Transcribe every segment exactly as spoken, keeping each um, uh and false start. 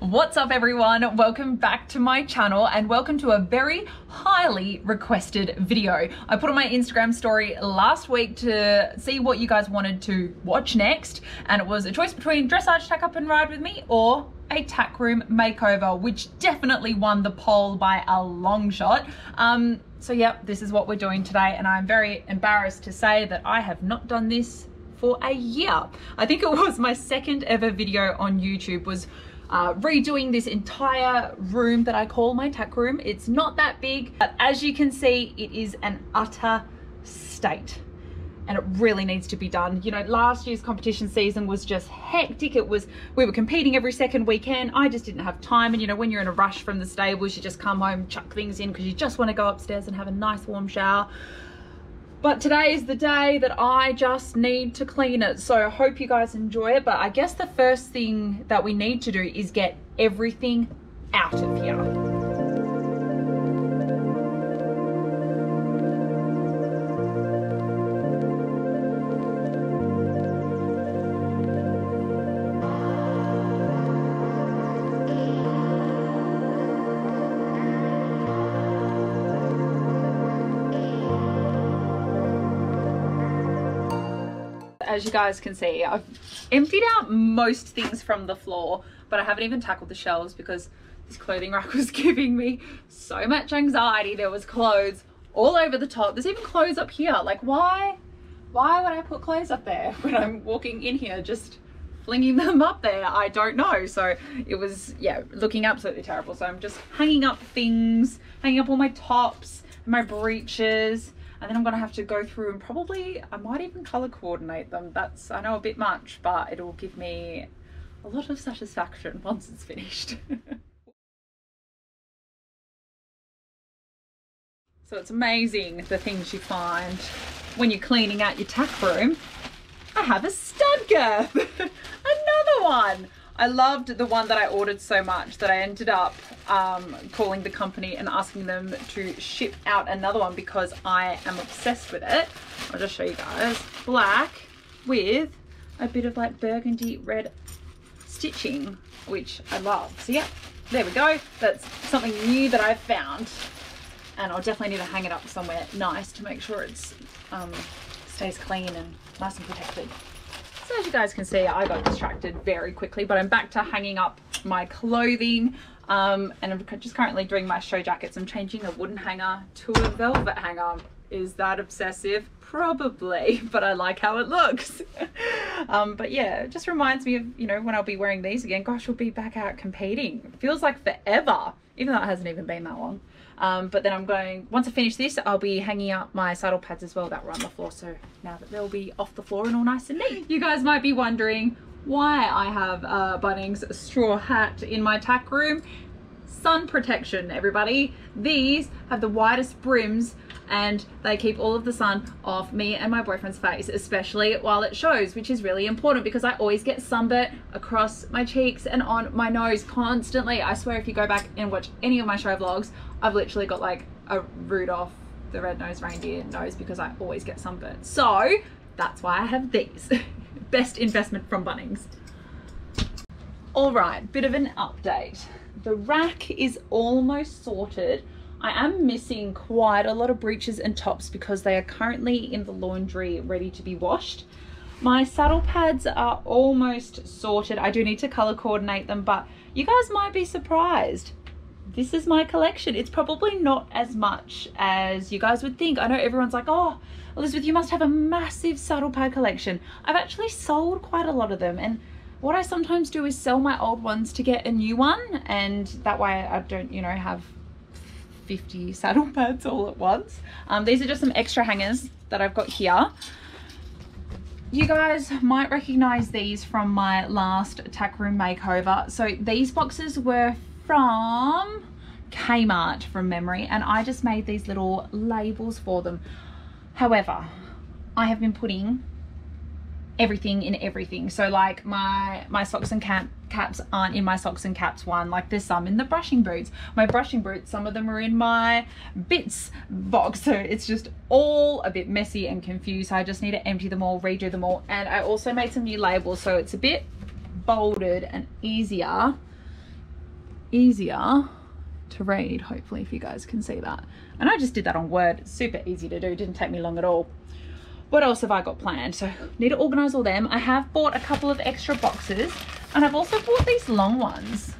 What's up everyone, welcome back to my channel and welcome to a very highly requested video. I put on my Instagram story last week to see what you guys wanted to watch next, and it was a choice between Dressage Tack Up and Ride With Me or a tack room makeover, which definitely won the poll by a long shot. Um, so yeah, this is what we're doing today, and I'm very embarrassed to say that I have not done this for a year. I think it was my second ever video on YouTube was Uh, redoing this entire room that I call my tack room. It's not that big, but as you can see, it is an utter state and it really needs to be done. You know, last year's competition season was just hectic. It was, we were competing every second weekend. I just didn't have time. And you know, when you're in a rush from the stables, you just come home, chuck things in because you just want to go upstairs and have a nice warm shower. But today is the day that I just need to clean it. So I hope you guys enjoy it. But I guess the first thing that we need to do is get everything out of here. As you guys can see, I've emptied out most things from the floor, but I haven't even tackled the shelves because this clothing rack was giving me so much anxiety. There was clothes all over the top. There's even clothes up here. Like why, why would I put clothes up there when I'm walking in here just flinging them up there? I don't know. So it was, yeah, looking absolutely terrible. So I'm just hanging up things, hanging up all my tops, my breeches. And then I'm going to have to go through and probably, I might even color coordinate them. That's, I know, a bit much, but it'll give me a lot of satisfaction once it's finished. So it's amazing the things you find when you're cleaning out your tack room. I have a stud girth, another one. I loved the one that I ordered so much that I ended up um, calling the company and asking them to ship out another one because I am obsessed with it. I'll just show you guys. Black with a bit of like burgundy red stitching, which I love. So yeah, there we go. That's something new that I've found, and I'll definitely need to hang it up somewhere nice to make sure it's um, stays clean and nice and protected. So as you guys can see, I got distracted very quickly, but I'm back to hanging up my clothing um, and I'm just currently doing my show jackets. I'm changing a wooden hanger to a velvet hanger. Is that obsessive? Probably, but I like how it looks. um, but yeah, it just reminds me of, you know, when I'll be wearing these again, gosh, we'll be back out competing. It feels like forever, even though it hasn't even been that long. Um, but then I'm going, once I finish this, I'll be hanging up my saddle pads as well that were on the floor. So now that they'll be off the floor and all nice and neat. You guys might be wondering why I have uh, Bunnings straw hat in my tack room. Sun protection, everybody. These have the widest brims and they keep all of the sun off me and my boyfriend's face, especially while it shows, which is really important because I always get sunburnt across my cheeks and on my nose constantly. I swear if you go back and watch any of my show vlogs, I've literally got like a Rudolph the red-nosed reindeer nose because I always get sunburnt. So that's why I have these. Best investment from Bunnings. All right, bit of an update. The rack is almost sorted. I am missing quite a lot of breeches and tops because they are currently in the laundry ready to be washed. My saddle pads are almost sorted. I do need to color coordinate them, but you guys might be surprised. This is my collection. It's probably not as much as you guys would think. I know everyone's like, oh, Elizabeth, you must have a massive saddle pad collection. I've actually sold quite a lot of them, and what I sometimes do is sell my old ones to get a new one, and that way I don't, you know, have fifty saddle pads all at once. Um, these are just some extra hangers that I've got here. You guys might recognize these from my last tack room makeover. So these boxes were from Kmart from memory, and I just made these little labels for them. However, I have been putting everything in everything. So like my my socks and cap, caps aren't in my socks and caps one. Like there's some in the brushing boots. My brushing boots, some of them are in my bits box. So it's just all a bit messy and confused. So I just need to empty them all, redo them all. And I also made some new labels. So it's a bit bolded and easier easier to read, hopefully, if you guys can see that. And I just did that on Word. It's super easy to do, didn't take me long at all. What else have I got planned? So need to organize all them. I have bought a couple of extra boxes, and I've also bought these long ones.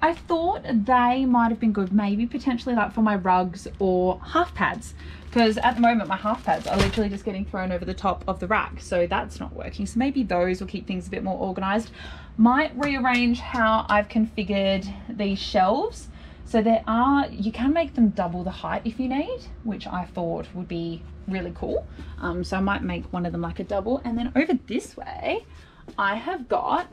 I thought they might have been good, maybe potentially like for my rugs or half pads, because at the moment my half pads are literally just getting thrown over the top of the rack, so that's not working. So maybe those will keep things a bit more organized. Might rearrange how I've configured these shelves. So there are, you can make them double the height if you need, which I thought would be really cool. Um, so I might make one of them like a double. And then over this way, I have got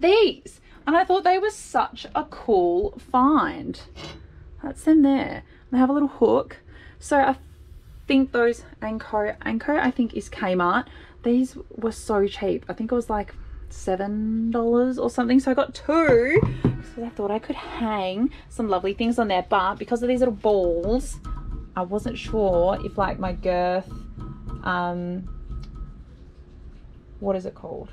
these. And I thought they were such a cool find. That's them there. They have a little hook. So I think those Anko, Anko I think is Kmart. These were so cheap. I think it was like seven dollars or something. So I got two. I thought I could hang some lovely things on there, but because of these little balls, I wasn't sure if like my girth, um, what is it called?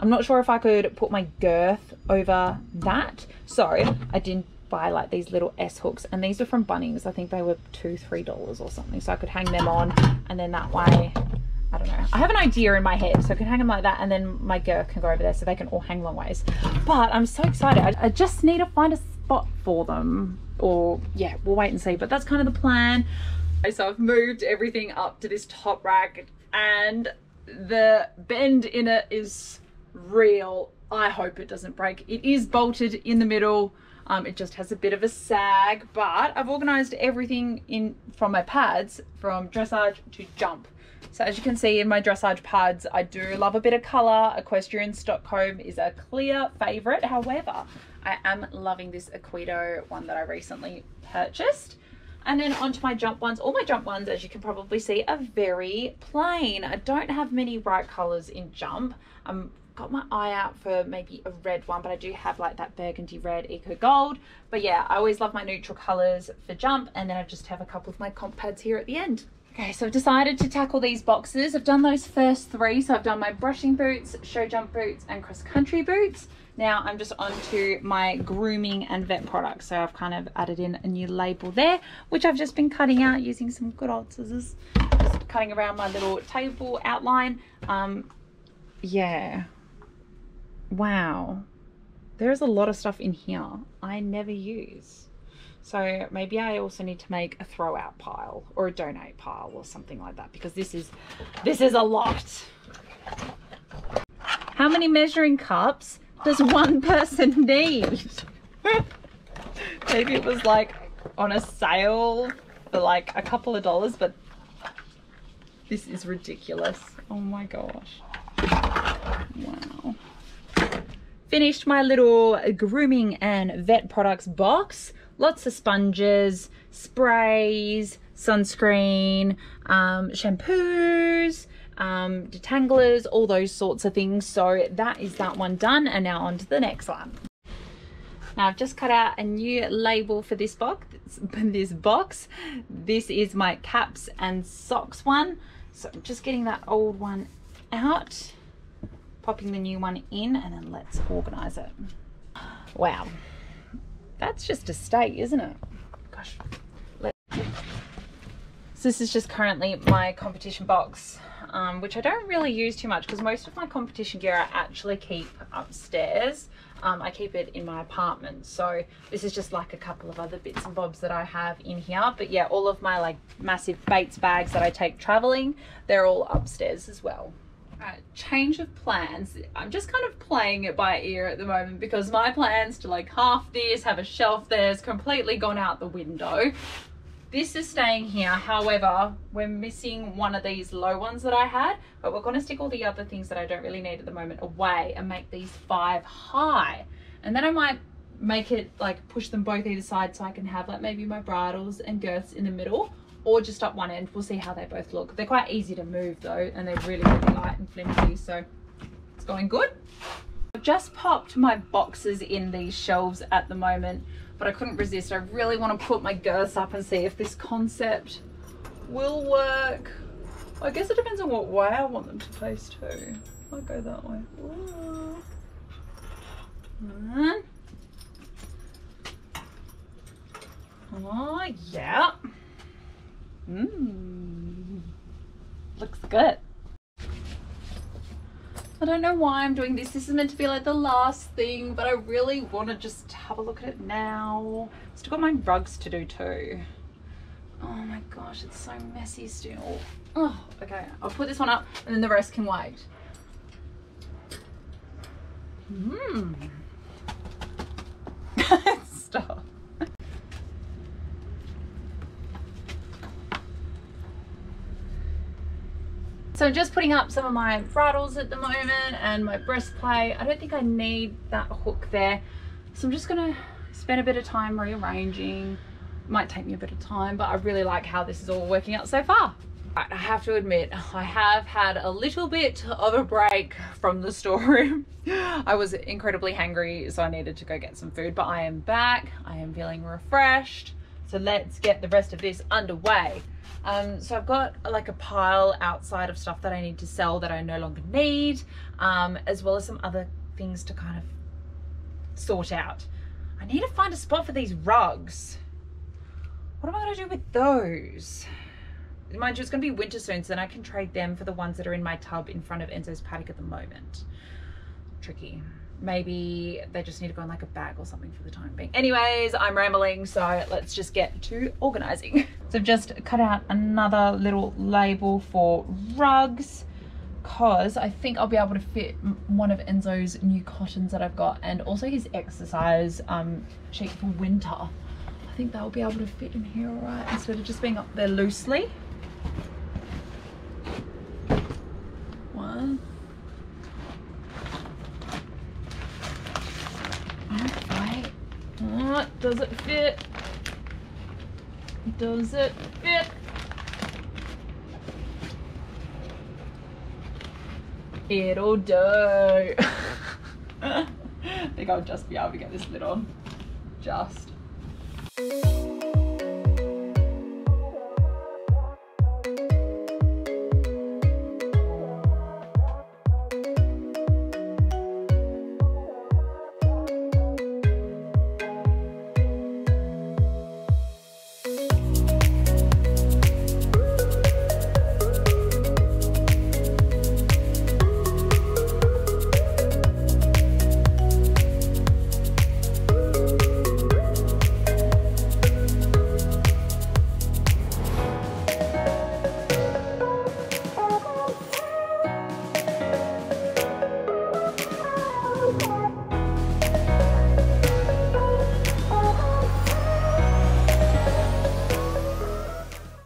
I'm not sure if I could put my girth over that. So I didn't buy like these little S hooks, and these are from Bunnings. I think they were two, three dollars or something. So I could hang them on, and then that way, I don't know. I have an idea in my head, so I can hang them like that, and then my girth can go over there so they can all hang long ways. But I'm so excited. I, I just need to find a spot for them, or yeah, we'll wait and see, but that's kind of the plan. So I've moved everything up to this top rack, and the bend in it is real. I hope it doesn't break. It is bolted in the middle. Um, it just has a bit of a sag, but I've organized everything in from my pads, from dressage to jump. So as you can see in my dressage pads, I do love a bit of colour. Equestrian Stockholm is a clear favourite. However, I am loving this Aquido one that I recently purchased. And then onto my jump ones. All my jump ones, as you can probably see, are very plain. I don't have many bright colours in jump. I've got my eye out for maybe a red one, but I do have like that burgundy red Eco Gold. But yeah, I always love my neutral colours for jump. And then I just have a couple of my comp pads here at the end. Okay, so I've decided to tackle these boxes. I've done those first three. So I've done my brushing boots, show jump boots, and cross-country boots. Now I'm just on to my grooming and vet products. So I've kind of added in a new label there, which I've just been cutting out using some good old scissors. Just cutting around my little table outline. Um, yeah. Wow. There is a lot of stuff in here I never use. So maybe I also need to make a throw out pile or a donate pile or something like that, because this is, this is a lot. How many measuring cups does one person need? Maybe it was like on a sale for like a couple of dollars, but this is ridiculous. Oh my gosh. Wow. Finished my little grooming and vet products box. Lots of sponges, sprays, sunscreen, um, shampoos, um, detanglers, all those sorts of things. So that is that one done, and now on to the next one. Now I've just cut out a new label for this box. This box. This is my caps and socks one. So I'm just getting that old one out, popping the new one in, and then let's organize it. Wow. That's just a state, isn't it? Gosh. Let's... So this is just currently my competition box, um, which I don't really use too much because most of my competition gear I actually keep upstairs. Um, I keep it in my apartment. So this is just like a couple of other bits and bobs that I have in here. But yeah, all of my like massive Bates bags that I take traveling, they're all upstairs as well. Right, change of plans. I'm just kind of playing it by ear at the moment because my plans to like half this, have a shelf there, has completely gone out the window. This is staying here. However, we're missing one of these low ones that I had, but we're going to stick all the other things that I don't really need at the moment away and make these five high. And then I might make it like push them both either side so I can have like maybe my bridles and girths in the middle, or just up one end. We'll see how they both look. They're quite easy to move though, and they're really, really light and flimsy, so it's going good. I've just popped my boxes in these shelves at the moment, but I couldn't resist. I really want to put my girths up and see if this concept will work. I guess it depends on what way I want them to face too. I'll go that way. Ooh. One. Oh, yeah. Mmm. Looks good. I don't know why I'm doing this. This is meant to be like the last thing, but I really want to just have a look at it now. Still got my rugs to do too. Oh my gosh, it's so messy still. Oh, okay. I'll put this one up and then the rest can wait. Hmm. Stop. So I'm just putting up some of my bridles at the moment and my breastplate. I don't think I need that hook there. So I'm just gonna spend a bit of time rearranging. It might take me a bit of time, but I really like how this is all working out so far. Right, I have to admit, I have had a little bit of a break from the storeroom. I was incredibly hangry, so I needed to go get some food, but I am back. I am feeling refreshed. So let's get the rest of this underway. Um, so I've got like a pile outside of stuff that I need to sell that I no longer need, um, as well as some other things to kind of sort out. I need to find a spot for these rugs. What am I going to do with those? Mind you, it's going to be winter soon, so then I can trade them for the ones that are in my tub in front of Enzo's paddock at the moment. Tricky. Maybe they just need to go in like a bag or something for the time being. Anyways, I'm rambling, so let's just get to organizing. So I've just cut out another little label for rugs because I think I'll be able to fit one of Enzo's new cottons that I've got and also his exercise um, sheet for winter. I think they'll be able to fit in here all right instead of just being up there loosely. One. Does it fit? Does it fit? It'll do. I think I'll just be able to get this lid on. Just.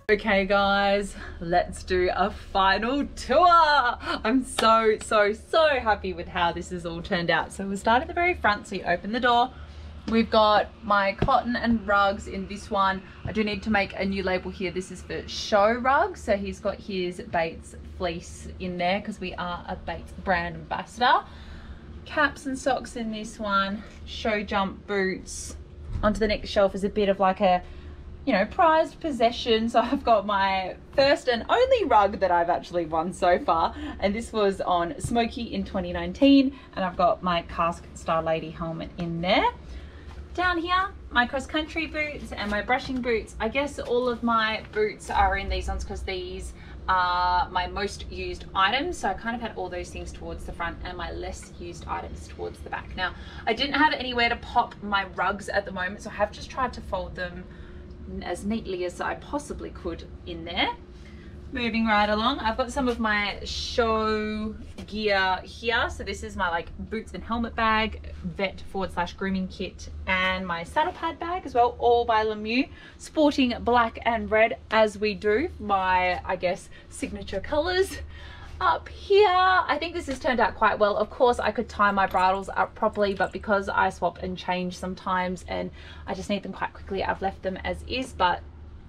Okay guys, let's do a final tour. I'm so, so, so happy with how this has all turned out. So we'll start at the very front, so you open the door. We've got my cotton and rugs in this one. I do need to make a new label here. This is for show rugs. So he's got his Bates fleece in there because we are a Bates brand ambassador. Caps and socks in this one, show jump boots. Onto the next shelf is a bit of like a you know, prized possession. So I've got my first and only rug that I've actually won so far. And this was on Smokey in twenty nineteen. And I've got my Cask Star Lady helmet in there. Down here, my cross country boots and my brushing boots. I guess all of my boots are in these ones because these are my most used items. So I kind of had all those things towards the front and my less used items towards the back. Now, I didn't have anywhere to pop my rugs at the moment. So I have just tried to fold them as neatly as I possibly could in there. Moving right along, I've got some of my show gear here. So this is my like boots and helmet bag, vet forward slash grooming kit, and my saddle pad bag as well, all by Lemieux, sporting black and red as we do, my I guess signature colors. Up here, I think this has turned out quite well. Of course, I could tie my bridles up properly, but because I swap and change sometimes and I just need them quite quickly, I've left them as is. But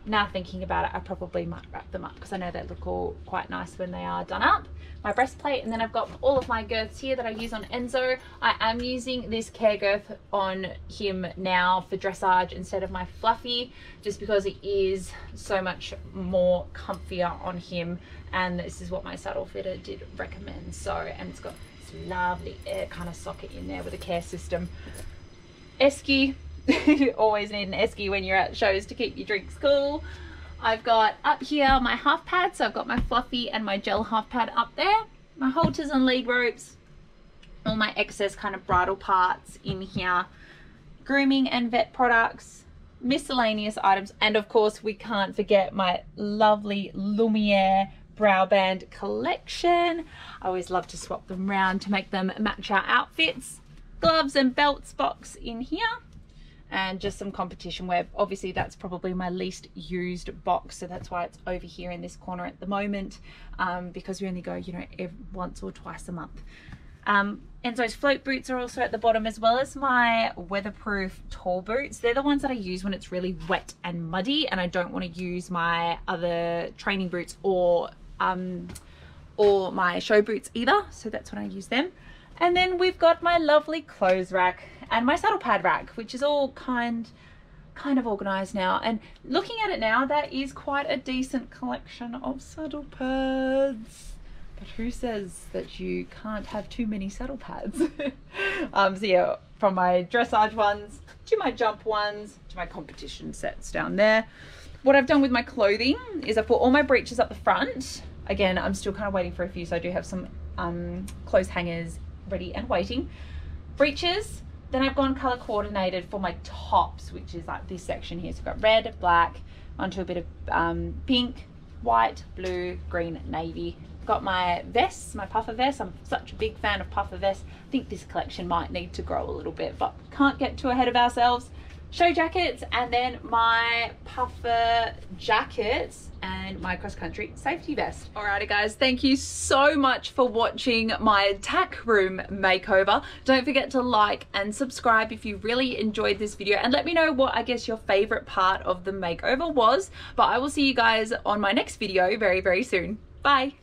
now thinking about it, I probably might wrap them up because I know they look all quite nice when they are done up. My breastplate, and then I've got all of my girths here that I use on Enzo. I am using this care girth on him now for dressage instead of my fluffy, just because it is so much more comfier on him, and this is what my saddle fitter did recommend. So, and it's got this lovely air kind of socket in there with a care system. Esky. You always need an esky when you're at shows to keep your drinks cool. I've got up here my half pad, so I've got my fluffy and my gel half pad up there, my halters and lead ropes, all my excess kind of bridle parts in here, grooming and vet products, miscellaneous items, and of course we can't forget my lovely Lumiere browband collection. I always love to swap them round to make them match our outfits. Gloves and belts box in here, and just some competition wear. Obviously that's probably my least used box, so that's why it's over here in this corner at the moment, um, because we only go, you know, every, once or twice a month. Um, Enzo's float boots are also at the bottom, as well as my weatherproof tall boots. They're the ones that I use when it's really wet and muddy and I don't want to use my other training boots or, um, or my show boots either, so that's when I use them. And then we've got my lovely clothes rack and my saddle pad rack, which is all kind kind of organized now. And looking at it now, that is quite a decent collection of saddle pads. But who says that you can't have too many saddle pads? um, so yeah, from my dressage ones to my jump ones to my competition sets down there. What I've done with my clothing is I put all my breeches up the front. Again, I'm still kind of waiting for a few, so I do have some um, clothes hangers ready and waiting. Breeches, then I've gone color coordinated for my tops, which is like this section here. So I've got red, black, onto a bit of um, pink, white, blue, green, navy. Got my vests, my puffer vests. I'm such a big fan of puffer vests. I think this collection might need to grow a little bit, but can't get too ahead of ourselves. Show jackets, and then my puffer jackets and my cross-country safety vest. Alrighty guys, thank you so much for watching my tack room makeover. Don't forget to like and subscribe if you really enjoyed this video, and let me know what I guess your favorite part of the makeover was. But I will see you guys on my next video very very soon. Bye.